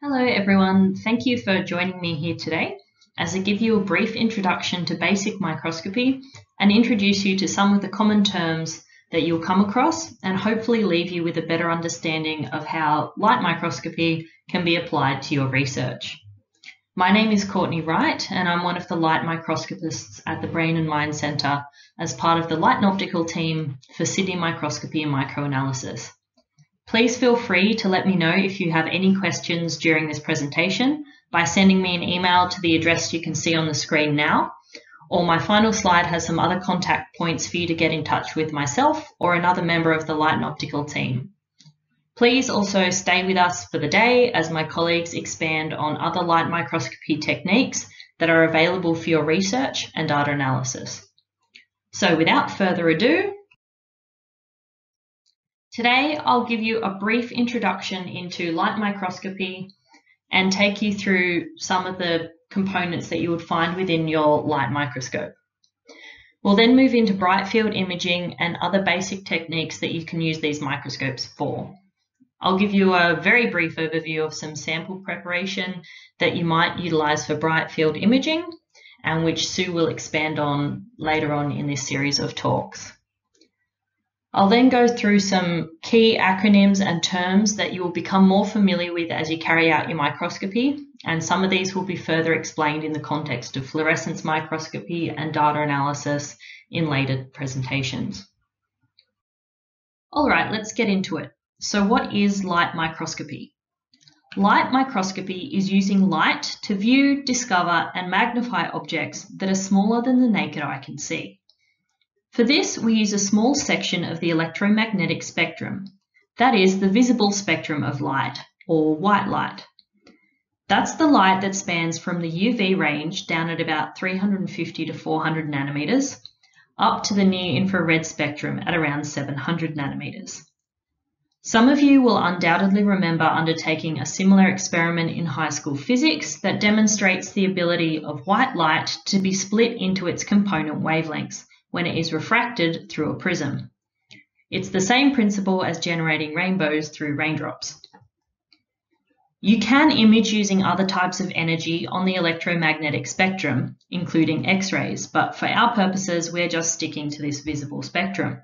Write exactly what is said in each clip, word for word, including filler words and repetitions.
Hello everyone, thank you for joining me here today as I give you a brief introduction to basic microscopy and introduce you to some of the common terms that you'll come across and hopefully leave you with a better understanding of how light microscopy can be applied to your research. My name is Courtney Wright and I'm one of the light microscopists at the Brain and Mind Centre as part of the Light and Optical team for Sydney Microscopy and Microanalysis. Please feel free to let me know if you have any questions during this presentation by sending me an email to the address you can see on the screen now, or my final slide has some other contact points for you to get in touch with myself or another member of the Light and Optical team. Please also stay with us for the day as my colleagues expand on other light microscopy techniques that are available for your research and data analysis. So without further ado, today, I'll give you a brief introduction into light microscopy and take you through some of the components that you would find within your light microscope. We'll then move into bright field imaging and other basic techniques that you can use these microscopes for. I'll give you a very brief overview of some sample preparation that you might utilize for bright field imaging and which Sue will expand on later on in this series of talks. I'll then go through some key acronyms and terms that you will become more familiar with as you carry out your microscopy, and some of these will be further explained in the context of fluorescence microscopy and data analysis in later presentations. All right, let's get into it. So what is light microscopy? Light microscopy is using light to view, discover, and magnify objects that are smaller than the naked eye can see. For this, we use a small section of the electromagnetic spectrum, that is the visible spectrum of light, or white light. That's the light that spans from the U V range down at about three hundred fifty to four hundred nanometers, up to the near-infrared spectrum at around seven hundred nanometers. Some of you will undoubtedly remember undertaking a similar experiment in high school physics that demonstrates the ability of white light to be split into its component wavelengths when it is refracted through a prism. It's the same principle as generating rainbows through raindrops. You can image using other types of energy on the electromagnetic spectrum, including X-rays, but for our purposes, we're just sticking to this visible spectrum.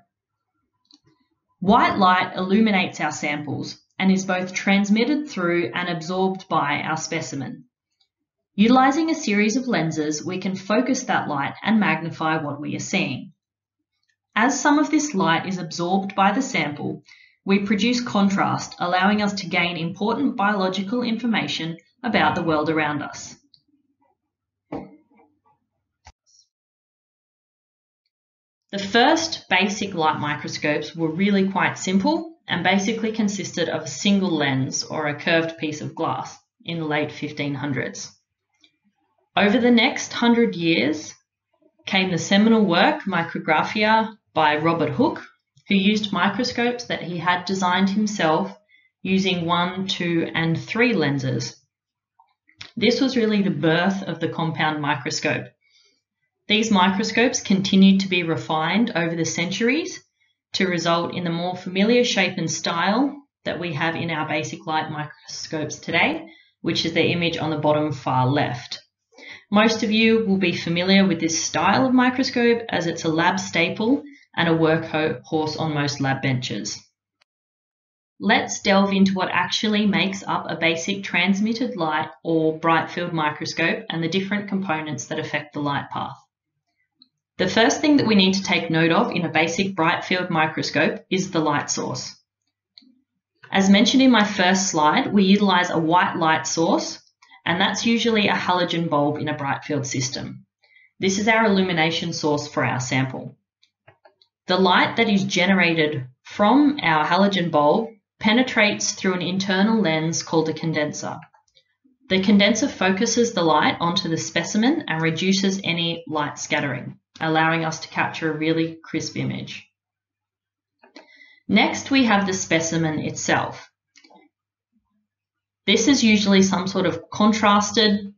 White light illuminates our samples and is both transmitted through and absorbed by our specimen. Utilizing a series of lenses, we can focus that light and magnify what we are seeing. As some of this light is absorbed by the sample, we produce contrast, allowing us to gain important biological information about the world around us. The first basic light microscopes were really quite simple and basically consisted of a single lens or a curved piece of glass in the late fifteen hundreds. Over the next hundred years came the seminal work Micrographia by Robert Hooke, who used microscopes that he had designed himself using one, two, and three lenses. This was really the birth of the compound microscope. These microscopes continued to be refined over the centuries to result in the more familiar shape and style that we have in our basic light microscopes today, which is the image on the bottom far left. Most of you will be familiar with this style of microscope as it's a lab staple and a workhorse on most lab benches. Let's delve into what actually makes up a basic transmitted light or bright field microscope and the different components that affect the light path. The first thing that we need to take note of in a basic bright field microscope is the light source. As mentioned in my first slide, we utilize a white light source, and that's usually a halogen bulb in a bright field system. This is our illumination source for our sample. The light that is generated from our halogen bulb penetrates through an internal lens called a condenser. The condenser focuses the light onto the specimen and reduces any light scattering, allowing us to capture a really crisp image. Next, we have the specimen itself. This is usually some sort of contrasted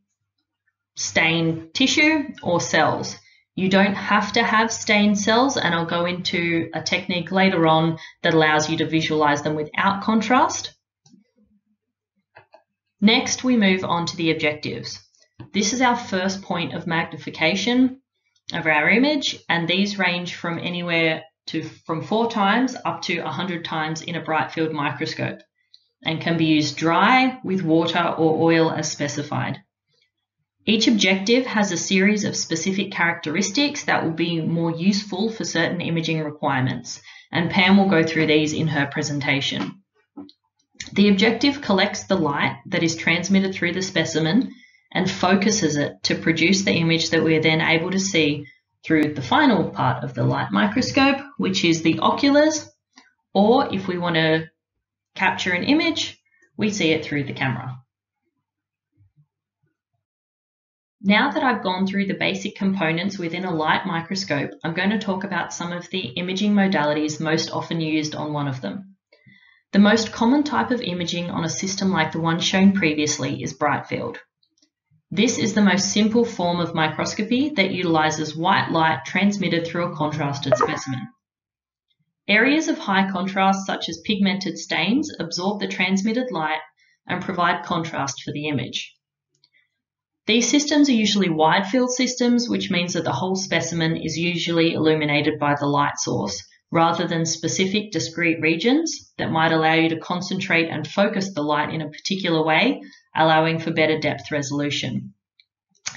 stained tissue or cells. You don't have to have stained cells, and I'll go into a technique later on that allows you to visualize them without contrast. Next, we move on to the objectives. This is our first point of magnification of our image, and these range from anywhere to from four times up to one hundred times in a bright field microscope, and can be used dry, with water or oil as specified. Each objective has a series of specific characteristics that will be more useful for certain imaging requirements, and Pam will go through these in her presentation. The objective collects the light that is transmitted through the specimen and focuses it to produce the image that we're then able to see through the final part of the light microscope, which is the oculars, or if we want to capture an image, we see it through the camera. Now that I've gone through the basic components within a light microscope, I'm going to talk about some of the imaging modalities most often used on one of them. The most common type of imaging on a system like the one shown previously is bright field. This is the most simple form of microscopy that utilizes white light transmitted through a contrasted specimen. Areas of high contrast, such as pigmented stains, absorb the transmitted light and provide contrast for the image. These systems are usually wide field systems, which means that the whole specimen is usually illuminated by the light source, rather than specific discrete regions that might allow you to concentrate and focus the light in a particular way, allowing for better depth resolution.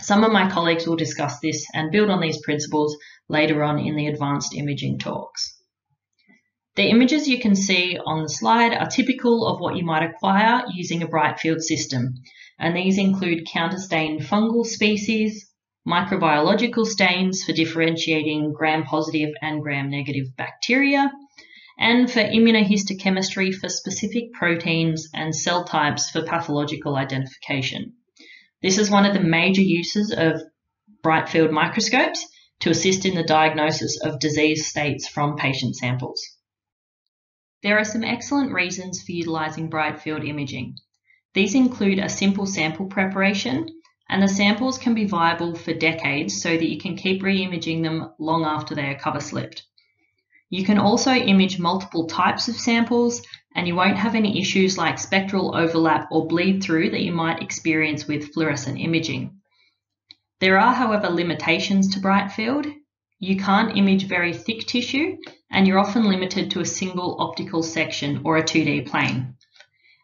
Some of my colleagues will discuss this and build on these principles later on in the advanced imaging talks. The images you can see on the slide are typical of what you might acquire using a bright field system, and these include counterstained fungal species, microbiological stains for differentiating gram-positive and gram-negative bacteria, and for immunohistochemistry for specific proteins and cell types for pathological identification. This is one of the major uses of bright field microscopes, to assist in the diagnosis of disease states from patient samples. There are some excellent reasons for utilising bright field imaging. These include a simple sample preparation, and the samples can be viable for decades so that you can keep re-imaging them long after they are cover slipped. You can also image multiple types of samples, and you won't have any issues like spectral overlap or bleed through that you might experience with fluorescent imaging. There are, however, limitations to bright field. You can't image very thick tissue, and you're often limited to a single optical section or a two D plane.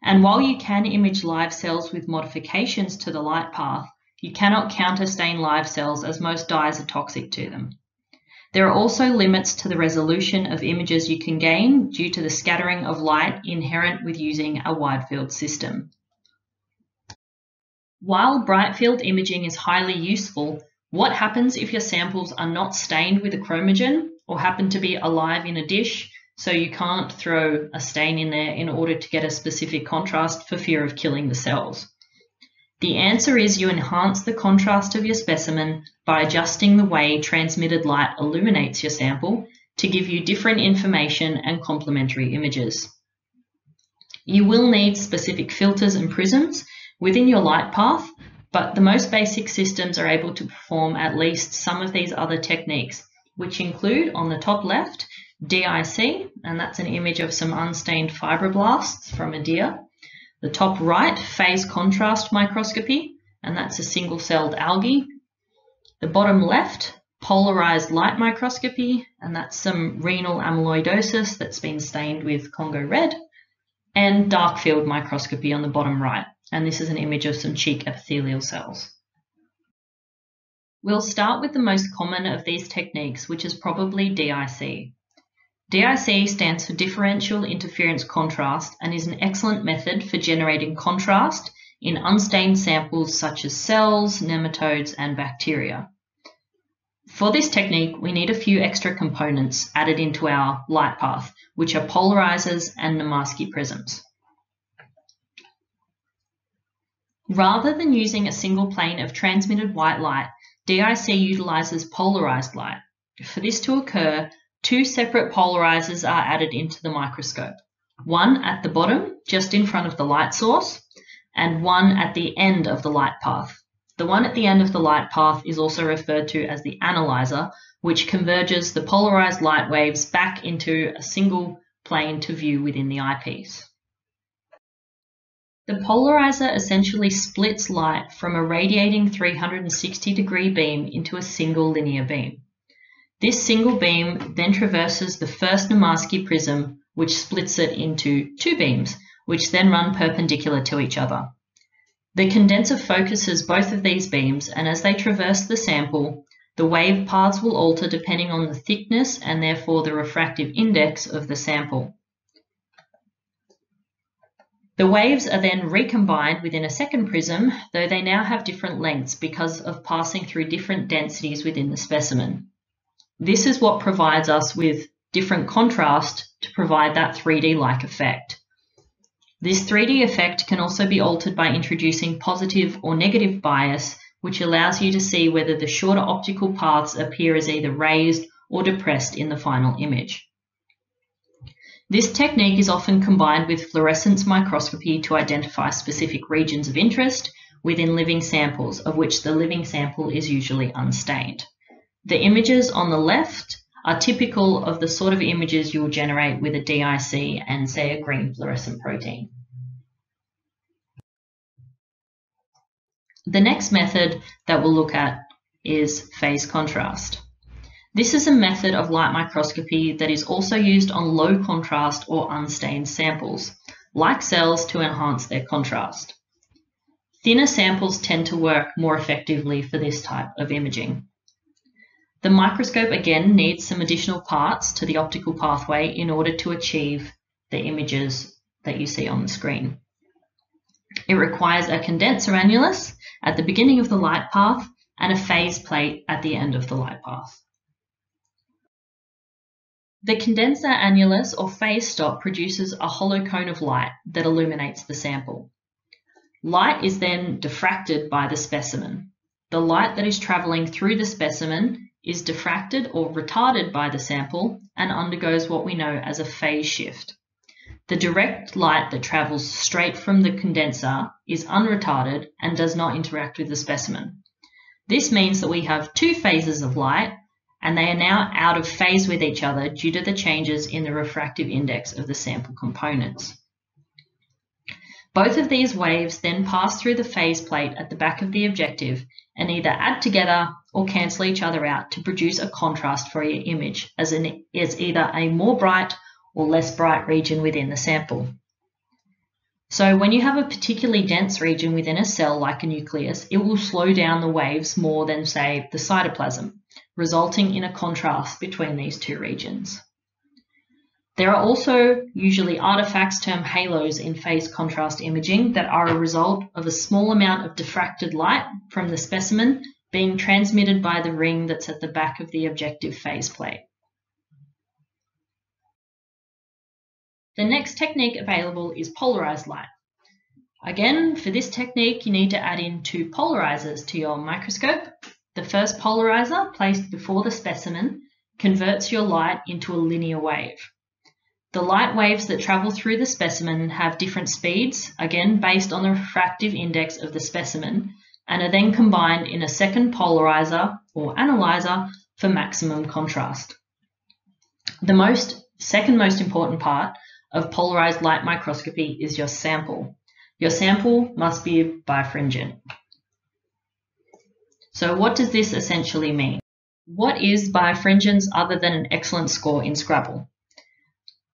And while you can image live cells with modifications to the light path, you cannot counterstain live cells, as most dyes are toxic to them. There are also limits to the resolution of images you can gain due to the scattering of light inherent with using a wide field system. While bright field imaging is highly useful, what happens if your samples are not stained with a chromogen or happen to be alive in a dish, so you can't throw a stain in there in order to get a specific contrast for fear of killing the cells? The answer is you enhance the contrast of your specimen by adjusting the way transmitted light illuminates your sample to give you different information and complementary images. You will need specific filters and prisms within your light path, but the most basic systems are able to perform at least some of these other techniques, which include, on the top left, D I C, and that's an image of some unstained fibroblasts from a deer. The top right, phase contrast microscopy, and that's a single-celled algae. The bottom left, polarized light microscopy, and that's some renal amyloidosis that's been stained with Congo red. And darkfield microscopy on the bottom right, and this is an image of some cheek epithelial cells. We'll start with the most common of these techniques, which is probably D I C. D I C stands for Differential Interference Contrast and is an excellent method for generating contrast in unstained samples such as cells, nematodes, and bacteria. For this technique, we need a few extra components added into our light path, which are polarizers and Nomarski prisms. Rather than using a single plane of transmitted white light, D I C utilizes polarized light. For this to occur, two separate polarizers are added into the microscope, one at the bottom, just in front of the light source, and one at the end of the light path. The one at the end of the light path is also referred to as the analyzer, which converges the polarized light waves back into a single plane to view within the eyepiece. The polarizer essentially splits light from a radiating three hundred sixty degree beam into a single linear beam. This single beam then traverses the first Nomarski prism, which splits it into two beams, which then run perpendicular to each other. The condenser focuses both of these beams, and as they traverse the sample, the wave paths will alter depending on the thickness and therefore the refractive index of the sample. The waves are then recombined within a second prism, though they now have different lengths because of passing through different densities within the specimen. This is what provides us with different contrast to provide that three D-like effect. This three D effect can also be altered by introducing positive or negative bias, which allows you to see whether the shorter optical paths appear as either raised or depressed in the final image. This technique is often combined with fluorescence microscopy to identify specific regions of interest within living samples, of which the living sample is usually unstained. The images on the left are typical of the sort of images you'll generate with a D I C and, say, a green fluorescent protein. The next method that we'll look at is phase contrast. This is a method of light microscopy that is also used on low contrast or unstained samples, like cells, to enhance their contrast. Thinner samples tend to work more effectively for this type of imaging. The microscope again needs some additional parts to the optical pathway in order to achieve the images that you see on the screen. It requires a condenser annulus at the beginning of the light path and a phase plate at the end of the light path. The condenser annulus or phase stop produces a hollow cone of light that illuminates the sample. Light is then diffracted by the specimen. The light that is travelling through the specimen is diffracted or retarded by the sample and undergoes what we know as a phase shift. The direct light that travels straight from the condenser is unretarded and does not interact with the specimen. This means that we have two phases of light, and they are now out of phase with each other due to the changes in the refractive index of the sample components. Both of these waves then pass through the phase plate at the back of the objective and either add together or cancel each other out to produce a contrast for your image as, an, as either a more bright or less bright region within the sample. So when you have a particularly dense region within a cell like a nucleus, it will slow down the waves more than, say, the cytoplasm, resulting in a contrast between these two regions. There are also usually artifacts termed halos in phase contrast imaging that are a result of a small amount of diffracted light from the specimen being transmitted by the ring that's at the back of the objective phase plate. The next technique available is polarized light. Again, for this technique, you need to add in two polarizers to your microscope. The first polarizer, placed before the specimen, converts your light into a linear wave. The light waves that travel through the specimen have different speeds, again based on the refractive index of the specimen, and are then combined in a second polarizer or analyzer for maximum contrast. The most, second most important part of polarized light microscopy is your sample. Your sample must be birefringent. So what does this essentially mean? What is birefringence other than an excellent score in Scrabble?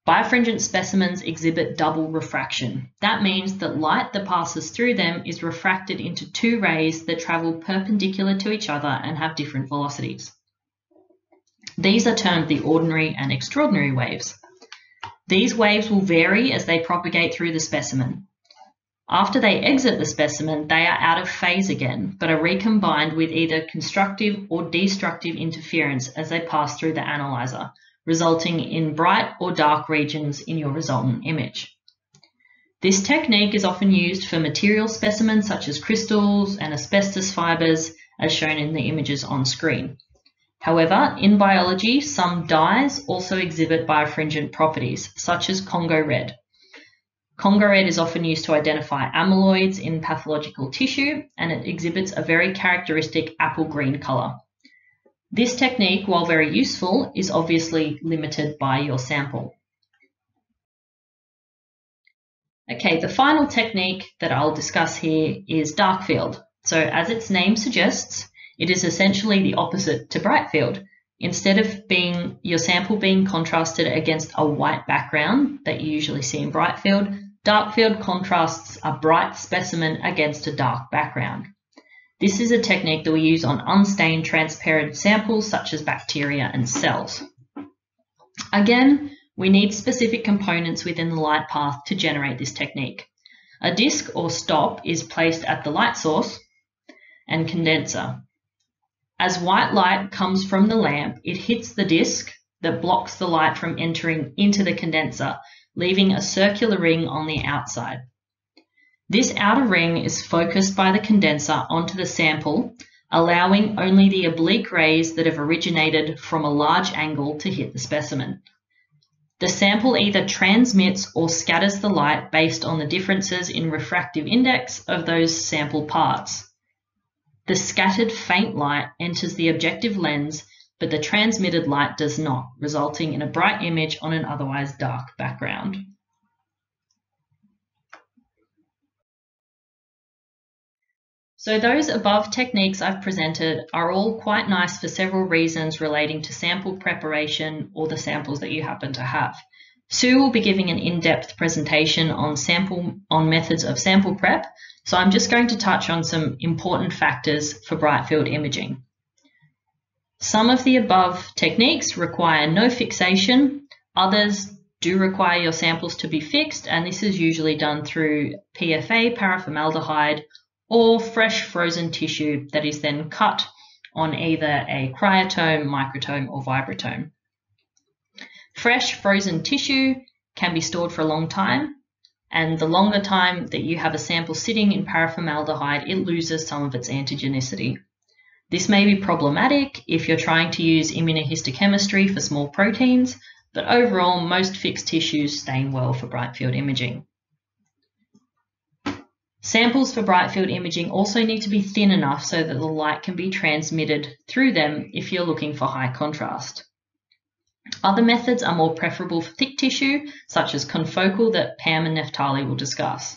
Birefringent specimens exhibit double refraction. That means that light that passes through them is refracted into two rays that travel perpendicular to each other and have different velocities. These are termed the ordinary and extraordinary waves. These waves will vary as they propagate through the specimen. After they exit the specimen, they are out of phase again, but are recombined with either constructive or destructive interference as they pass through the analyzer, resulting in bright or dark regions in your resultant image. This technique is often used for material specimens such as crystals and asbestos fibres, as shown in the images on screen. However, in biology, some dyes also exhibit birefringent properties, such as Congo red. Congo red is often used to identify amyloids in pathological tissue, and it exhibits a very characteristic apple green colour. This technique, while very useful, is obviously limited by your sample. Okay, the final technique that I'll discuss here is dark field. So as its name suggests, it is essentially the opposite to bright field. Instead of being your sample being contrasted against a white background that you usually see in bright field, dark field contrasts a bright specimen against a dark background. This is a technique that we use on unstained transparent samples such as bacteria and cells. Again, we need specific components within the light path to generate this technique. A disc or stop is placed at the light source and condenser. As white light comes from the lamp, it hits the disc that blocks the light from entering into the condenser, leaving a circular ring on the outside. This outer ring is focused by the condenser onto the sample, allowing only the oblique rays that have originated from a large angle to hit the specimen. The sample either transmits or scatters the light based on the differences in refractive index of those sample parts. The scattered faint light enters the objective lens, but the transmitted light does not, resulting in a bright image on an otherwise dark background. So those above techniques I've presented are all quite nice for several reasons relating to sample preparation or the samples that you happen to have. Sue will be giving an in-depth presentation on sample on methods of sample prep, so I'm just going to touch on some important factors for bright field imaging. Some of the above techniques require no fixation, others do require your samples to be fixed, and this is usually done through P F A, paraformaldehyde, or fresh frozen tissue that is then cut on either a cryotome, microtome, or vibratome. Fresh frozen tissue can be stored for a long time, and the longer time that you have a sample sitting in paraformaldehyde, it loses some of its antigenicity. This may be problematic if you're trying to use immunohistochemistry for small proteins, but overall, most fixed tissues stain well for bright field imaging. Samples for bright field imaging also need to be thin enough so that the light can be transmitted through them if you're looking for high contrast. Other methods are more preferable for thick tissue, such as confocal that Pam and Neftali will discuss.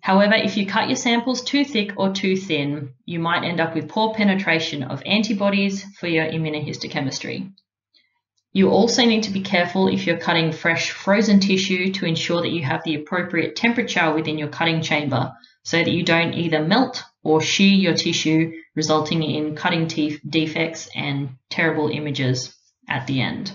However, if you cut your samples too thick or too thin, you might end up with poor penetration of antibodies for your immunohistochemistry. You also need to be careful if you're cutting fresh frozen tissue to ensure that you have the appropriate temperature within your cutting chamber so that you don't either melt or shear your tissue, resulting in cutting teeth defects and terrible images at the end.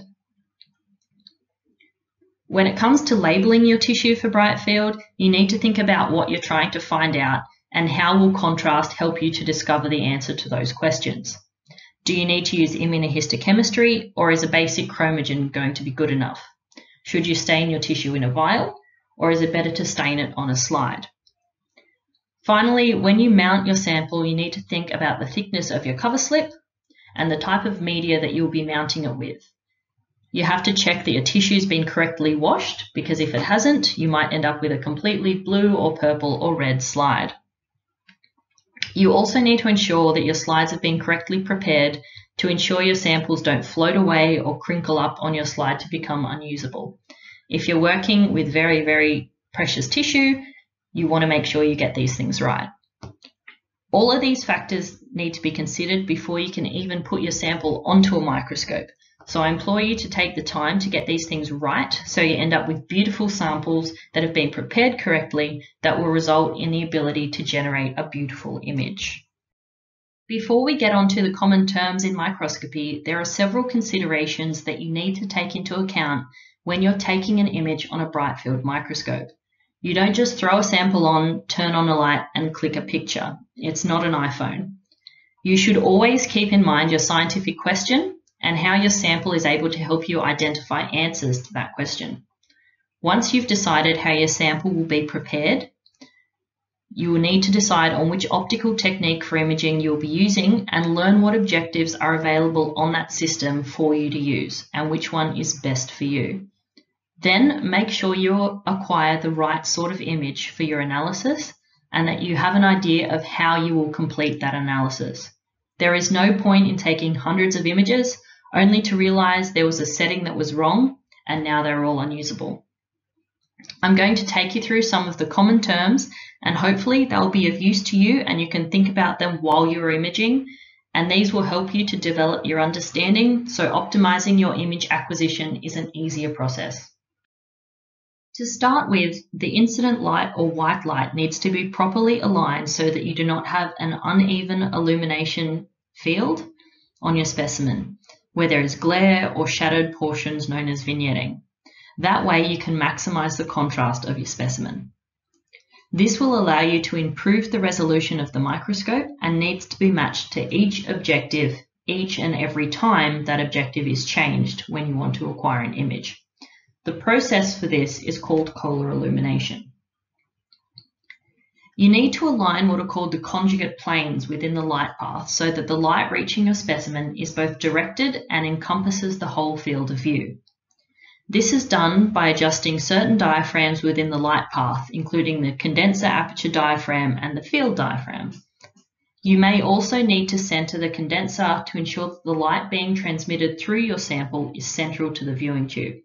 When it comes to labeling your tissue for bright field, you need to think about what you're trying to find out and how will contrast help you to discover the answer to those questions. Do you need to use immunohistochemistry, or is a basic chromogen going to be good enough? Should you stain your tissue in a vial, or is it better to stain it on a slide? Finally, when you mount your sample, you need to think about the thickness of your cover slip and the type of media that you'll be mounting it with. You have to check that your tissue's been correctly washed, because if it hasn't, you might end up with a completely blue or purple or red slide. You also need to ensure that your slides have been correctly prepared to ensure your samples don't float away or crinkle up on your slide to become unusable. If you're working with very, very precious tissue, you want to make sure you get these things right. All of these factors need to be considered before you can even put your sample onto a microscope. So I implore you to take the time to get these things right so you end up with beautiful samples that have been prepared correctly that will result in the ability to generate a beautiful image. Before we get on to the common terms in microscopy, there are several considerations that you need to take into account when you're taking an image on a bright field microscope. You don't just throw a sample on, turn on a light, and click a picture. It's not an iPhone. You should always keep in mind your scientific question and how your sample is able to help you identify answers to that question. Once you've decided how your sample will be prepared, you will need to decide on which optical technique for imaging you'll be using and learn what objectives are available on that system for you to use and which one is best for you. Then make sure you acquire the right sort of image for your analysis and that you have an idea of how you will complete that analysis. There is no point in taking hundreds of images only to realize there was a setting that was wrong and now they're all unusable. I'm going to take you through some of the common terms, and hopefully they'll be of use to you and you can think about them while you're imaging, and these will help you to develop your understanding, so optimizing your image acquisition is an easier process. To start with, the incident light or white light needs to be properly aligned so that you do not have an uneven illumination field on your specimen, where there is glare or shadowed portions known as vignetting. That way you can maximize the contrast of your specimen. This will allow you to improve the resolution of the microscope and needs to be matched to each objective each and every time that objective is changed when you want to acquire an image. The process for this is called Kohler illumination. You need to align what are called the conjugate planes within the light path so that the light reaching your specimen is both directed and encompasses the whole field of view. This is done by adjusting certain diaphragms within the light path, including the condenser aperture diaphragm and the field diaphragm. You may also need to center the condenser to ensure that the light being transmitted through your sample is central to the viewing tube.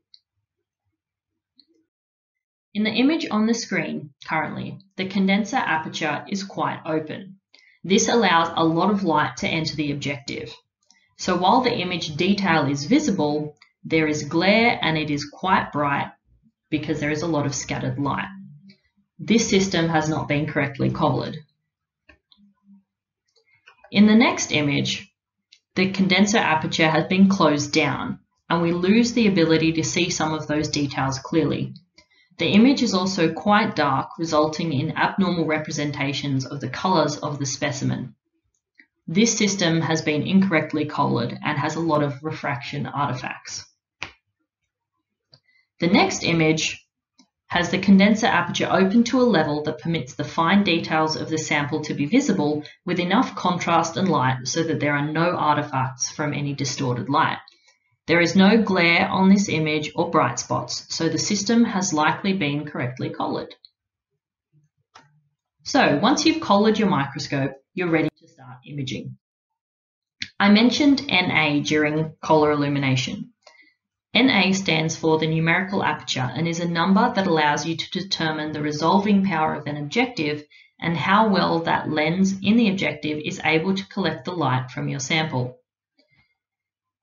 In the image on the screen currently, the condenser aperture is quite open. This allows a lot of light to enter the objective. So while the image detail is visible, there is glare and it is quite bright because there is a lot of scattered light. This system has not been correctly collared. In the next image, the condenser aperture has been closed down and we lose the ability to see some of those details clearly. The image is also quite dark, resulting in abnormal representations of the colors of the specimen. This system has been incorrectly collared and has a lot of refraction artifacts. The next image has the condenser aperture open to a level that permits the fine details of the sample to be visible with enough contrast and light so that there are no artifacts from any distorted light. There is no glare on this image or bright spots, so the system has likely been correctly collared. So once you've collared your microscope, you're ready to start imaging. I mentioned N A during Kohler illumination. N A stands for the numerical aperture and is a number that allows you to determine the resolving power of an objective and how well that lens in the objective is able to collect the light from your sample.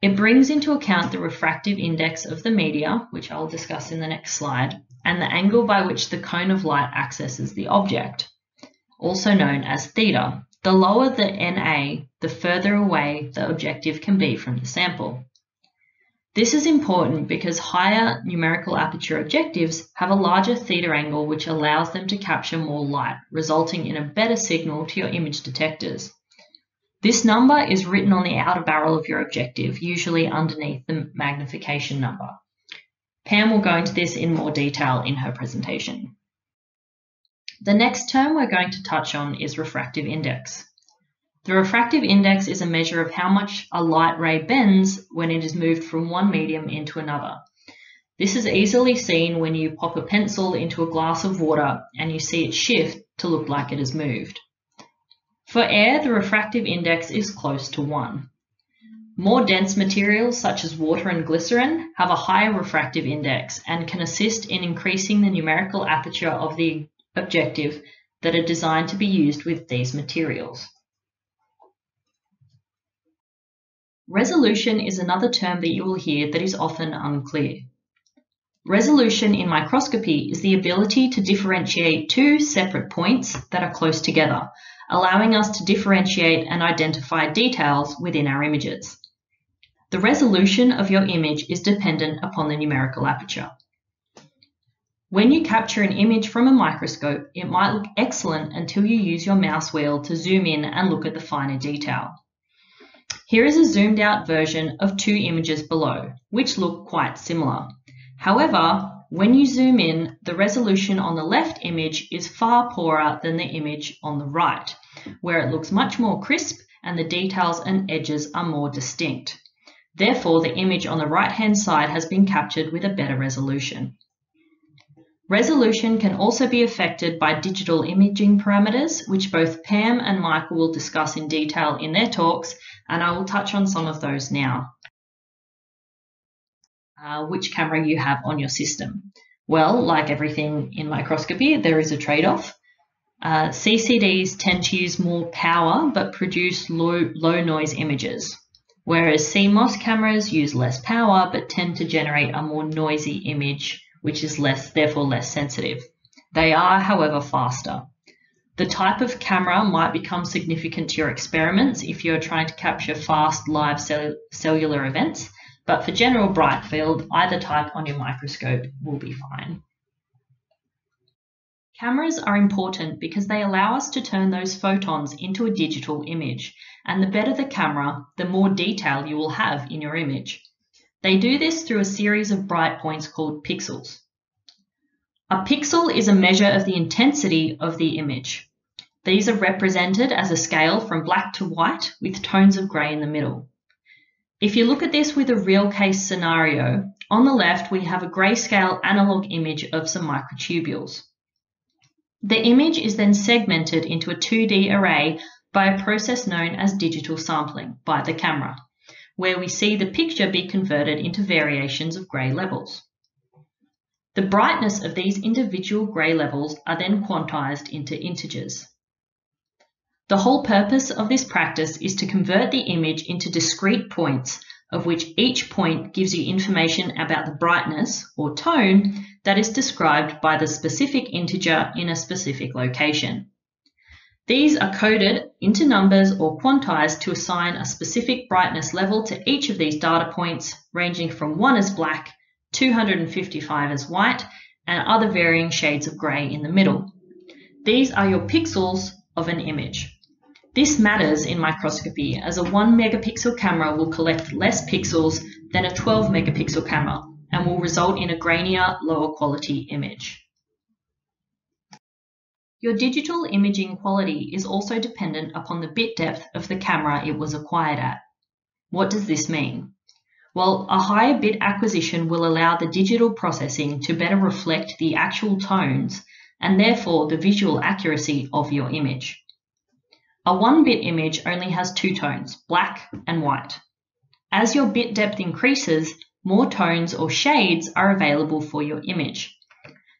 It brings into account the refractive index of the media, which I'll discuss in the next slide, and the angle by which the cone of light accesses the object, also known as theta. The lower the N A, the further away the objective can be from the sample. This is important because higher numerical aperture objectives have a larger theta angle which allows them to capture more light, resulting in a better signal to your image detectors. This number is written on the outer barrel of your objective, usually underneath the magnification number. Pam will go into this in more detail in her presentation. The next term we're going to touch on is refractive index. The refractive index is a measure of how much a light ray bends when it is moved from one medium into another. This is easily seen when you pop a pencil into a glass of water and you see it shift to look like it has moved. For air, the refractive index is close to one. More dense materials such as water and glycerin have a higher refractive index and can assist in increasing the numerical aperture of the objective that are designed to be used with these materials. Resolution is another term that you will hear that is often unclear. Resolution in microscopy is the ability to differentiate two separate points that are close together, allowing us to differentiate and identify details within our images. The resolution of your image is dependent upon the numerical aperture. When you capture an image from a microscope, it might look excellent until you use your mouse wheel to zoom in and look at the finer detail. Here is a zoomed out version of two images below, which look quite similar. However, when you zoom in, the resolution on the left image is far poorer than the image on the right, where it looks much more crisp and the details and edges are more distinct. Therefore, the image on the right-hand side has been captured with a better resolution. Resolution can also be affected by digital imaging parameters, which both Pam and Michael will discuss in detail in their talks, and I will touch on some of those now. Uh, which camera you have on your system. Well, like everything in microscopy, there is a trade-off. Uh, C C Ds tend to use more power but produce low, low noise images, whereas C M O S cameras use less power but tend to generate a more noisy image, which is less, therefore less sensitive. They are, however, faster. The type of camera might become significant to your experiments if you're trying to capture fast live cell cellular events, but for general bright field, either type on your microscope will be fine. Cameras are important because they allow us to turn those photons into a digital image, and the better the camera, the more detail you will have in your image. They do this through a series of bright points called pixels. A pixel is a measure of the intensity of the image. These are represented as a scale from black to white with tones of grey in the middle. If you look at this with a real case scenario, on the left we have a grayscale analogue image of some microtubules. The image is then segmented into a two D array by a process known as digital sampling by the camera, where we see the picture be converted into variations of grey levels. The brightness of these individual grey levels are then quantized into integers. The whole purpose of this practice is to convert the image into discrete points, of which each point gives you information about the brightness or tone that is described by the specific integer in a specific location. These are coded into numbers or quantized to assign a specific brightness level to each of these data points, ranging from one as black, two hundred fifty-five as white, and other varying shades of grey in the middle. These are your pixels of an image. This matters in microscopy, as a one megapixel camera will collect less pixels than a twelve megapixel camera and will result in a grainier, lower quality image. Your digital imaging quality is also dependent upon the bit depth of the camera it was acquired at. What does this mean? Well, a higher bit acquisition will allow the digital processing to better reflect the actual tones and therefore the visual accuracy of your image. A one-bit image only has two tones, black and white. As your bit depth increases, more tones or shades are available for your image.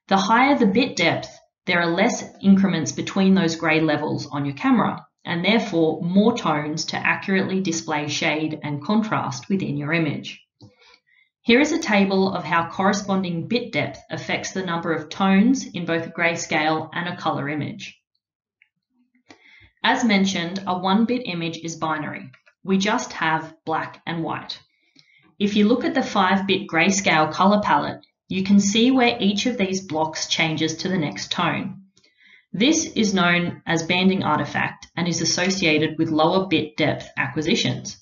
The higher the bit depth, there are less increments between those grey levels on your camera, and therefore more tones to accurately display shade and contrast within your image. Here is a table of how corresponding bit depth affects the number of tones in both a grayscale and a color image. As mentioned, a one-bit image is binary. We just have black and white. If you look at the five-bit grayscale color palette, you can see where each of these blocks changes to the next tone. This is known as banding artifact and is associated with lower bit depth acquisitions.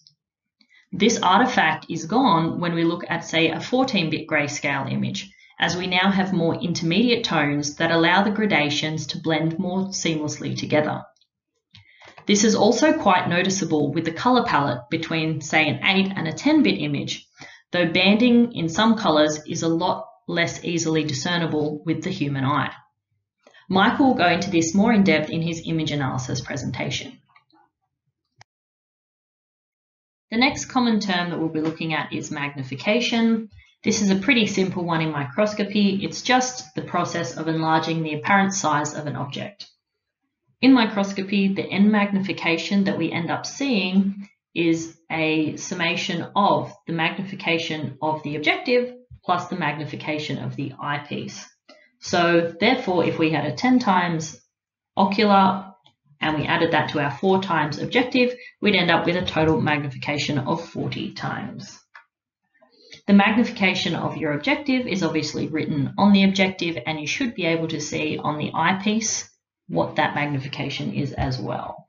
This artifact is gone when we look at, say, a fourteen-bit grayscale image, as we now have more intermediate tones that allow the gradations to blend more seamlessly together. This is also quite noticeable with the color palette between, say, an eight and a ten-bit image, though banding in some colors is a lot less easily discernible with the human eye. Michael will go into this more in depth in his image analysis presentation. The next common term that we'll be looking at is magnification. This is a pretty simple one in microscopy. It's just the process of enlarging the apparent size of an object. In microscopy, the end magnification that we end up seeing is a summation of the magnification of the objective plus the magnification of the eyepiece. So therefore, if we had a ten times ocular and we added that to our four times objective, we'd end up with a total magnification of forty times. The magnification of your objective is obviously written on the objective, and you should be able to see on the eyepiece what that magnification is as well.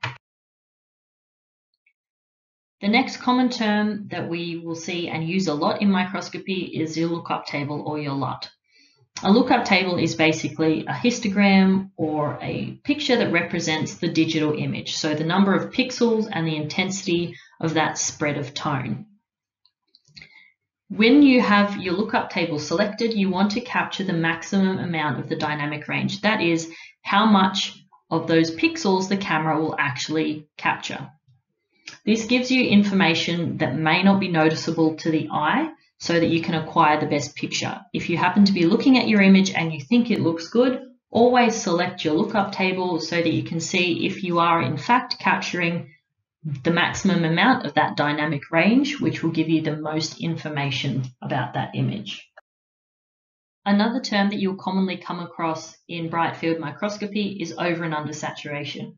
The next common term that we will see and use a lot in microscopy is your lookup table or your L U T. A lookup table is basically a histogram or a picture that represents the digital image, so the number of pixels and the intensity of that spread of tone. When you have your lookup table selected, you want to capture the maximum amount of the dynamic range. That is how much of those pixels the camera will actually capture. This gives you information that may not be noticeable to the eye, so that you can acquire the best picture. If you happen to be looking at your image and you think it looks good, always select your lookup table so that you can see if you are in fact capturing the maximum amount of that dynamic range, which will give you the most information about that image. Another term that you'll commonly come across in bright field microscopy is over and under saturation.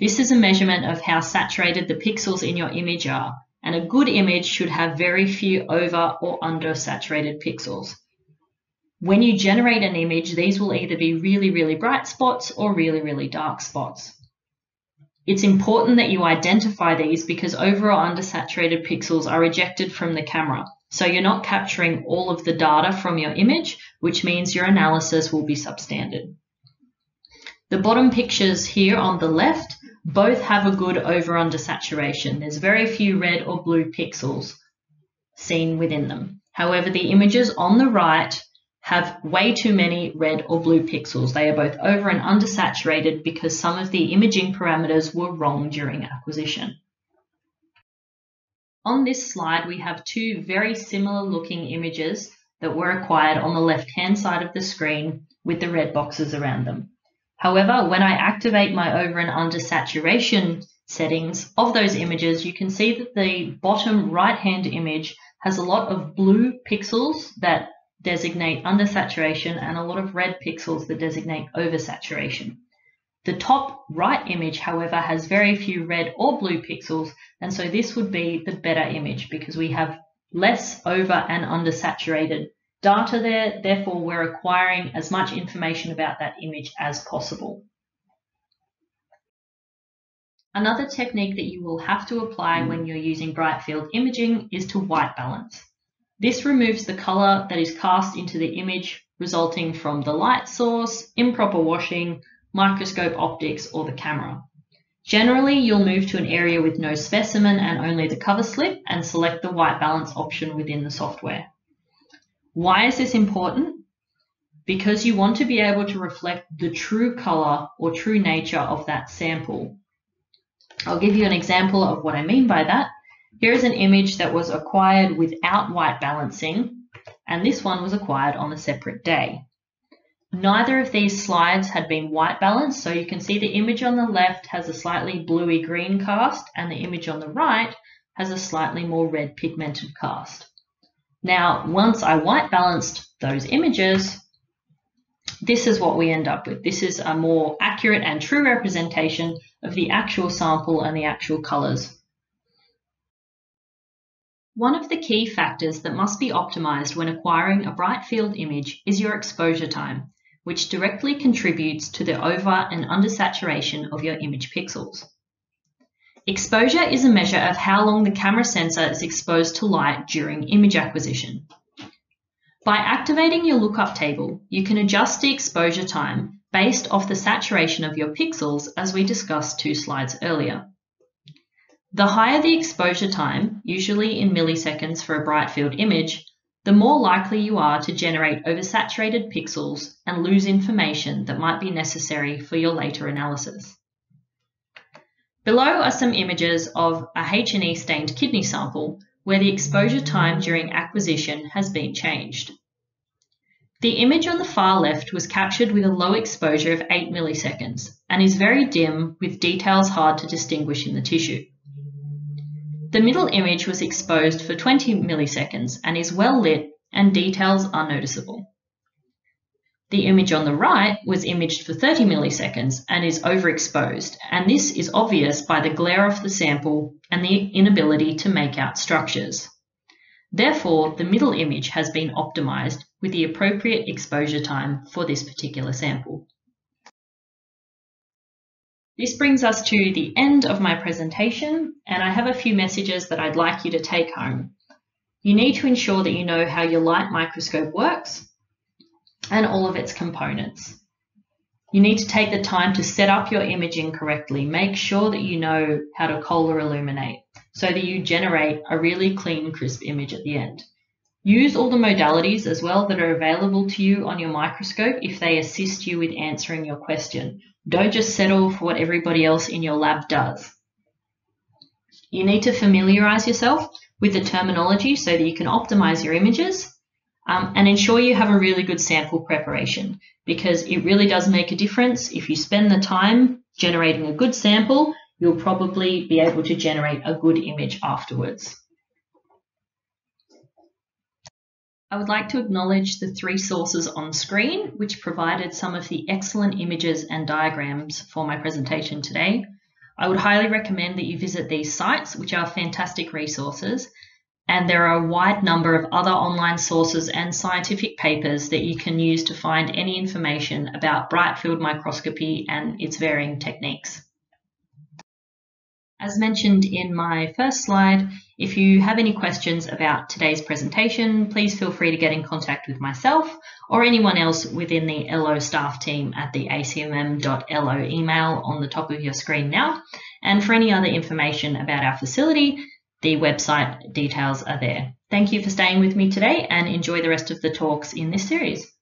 This is a measurement of how saturated the pixels in your image are, and a good image should have very few over or under saturated pixels. When you generate an image, these will either be really, really bright spots or really, really dark spots. It's important that you identify these because over or undersaturated pixels are ejected from the camera. So you're not capturing all of the data from your image, which means your analysis will be substandard. The bottom pictures here on the left both have a good over under saturation. There's very few red or blue pixels seen within them. However, the images on the right have way too many red or blue pixels. They are both over and under saturated because some of the imaging parameters were wrong during acquisition. On this slide, we have two very similar looking images that were acquired on the left-hand side of the screen with the red boxes around them. However, when I activate my over and under saturation settings of those images, you can see that the bottom right-hand image has a lot of blue pixels that designate undersaturation and a lot of red pixels that designate oversaturation. The top right image, however, has very few red or blue pixels, and so this would be the better image because we have less over and undersaturated data there, therefore we're acquiring as much information about that image as possible. Another technique that you will have to apply when you're using bright field imaging is to white balance. This removes the color that is cast into the image resulting from the light source, improper washing, microscope optics, or the camera. Generally, you'll move to an area with no specimen and only the cover slip and select the white balance option within the software. Why is this important? Because you want to be able to reflect the true color or true nature of that sample. I'll give you an example of what I mean by that. Here is an image that was acquired without white balancing, and this one was acquired on a separate day. Neither of these slides had been white balanced, so you can see the image on the left has a slightly bluey green cast, and the image on the right has a slightly more red pigmented cast. Now, once I white balanced those images, this is what we end up with. This is a more accurate and true representation of the actual sample and the actual colors. One of the key factors that must be optimized when acquiring a bright field image is your exposure time, which directly contributes to the over and undersaturation of your image pixels. Exposure is a measure of how long the camera sensor is exposed to light during image acquisition. By activating your lookup table, you can adjust the exposure time based off the saturation of your pixels, as we discussed two slides earlier. The higher the exposure time, usually in milliseconds for a bright field image, the more likely you are to generate oversaturated pixels and lose information that might be necessary for your later analysis. Below are some images of a H and E stained kidney sample where the exposure time during acquisition has been changed. The image on the far left was captured with a low exposure of eight milliseconds and is very dim with details hard to distinguish in the tissue. The middle image was exposed for twenty milliseconds and is well lit and details are noticeable. The image on the right was imaged for thirty milliseconds and is overexposed, and this is obvious by the glare off the sample and the inability to make out structures. Therefore, the middle image has been optimized with the appropriate exposure time for this particular sample. This brings us to the end of my presentation, and I have a few messages that I'd like you to take home. You need to ensure that you know how your light microscope works and all of its components. You need to take the time to set up your imaging correctly. Make sure that you know how to Kohler illuminate so that you generate a really clean, crisp image at the end. Use all the modalities as well that are available to you on your microscope if they assist you with answering your question. Don't just settle for what everybody else in your lab does. You need to familiarise yourself with the terminology so that you can optimize your images um, and ensure you have a really good sample preparation, because it really does make a difference. If you spend the time generating a good sample, you'll probably be able to generate a good image afterwards. I would like to acknowledge the three sources on screen, which provided some of the excellent images and diagrams for my presentation today. I would highly recommend that you visit these sites, which are fantastic resources, and there are a wide number of other online sources and scientific papers that you can use to find any information about bright field microscopy and its varying techniques. As mentioned in my first slide, if you have any questions about today's presentation, please feel free to get in contact with myself or anyone else within the L O staff team at the A C M M dot L O email on the top of your screen now. And for any other information about our facility, the website details are there. Thank you for staying with me today and enjoy the rest of the talks in this series.